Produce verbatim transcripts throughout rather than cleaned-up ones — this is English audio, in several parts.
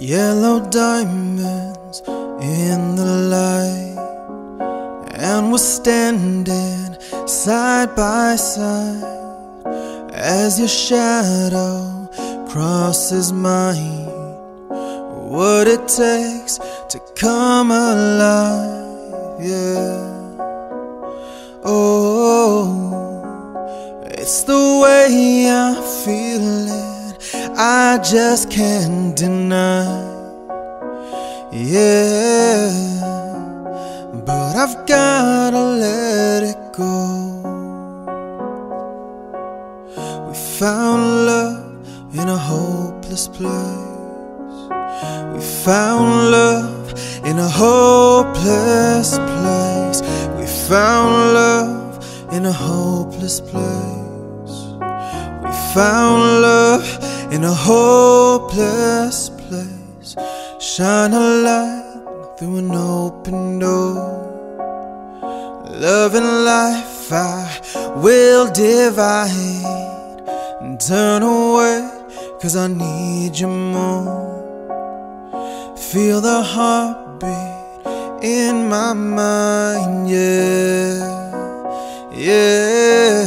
Yellow diamonds in the light, and we're standing side by side as your shadow crosses mine. What it takes to come alive, yeah. Oh, it's the way I feel it, I just can't deny, yeah. But I've gotta let it go. We found love in a hopeless place. We found love in a hopeless place. We found love in a hopeless place. We found love in a hopeless place. Shine a light through an open door. Love and life I will divide, and turn away, cause I need you more. Feel the heartbeat in my mind, yeah, yeah.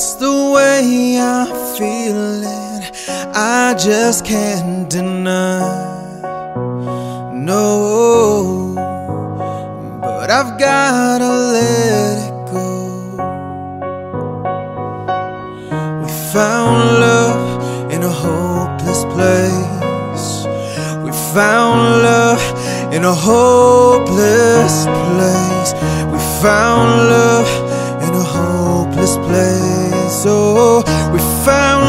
It's the way I feel it, I just can't deny, no. But I've gotta let it go. We found love in a hopeless place. We found love in a hopeless place. We found love in a hopeless place. So we found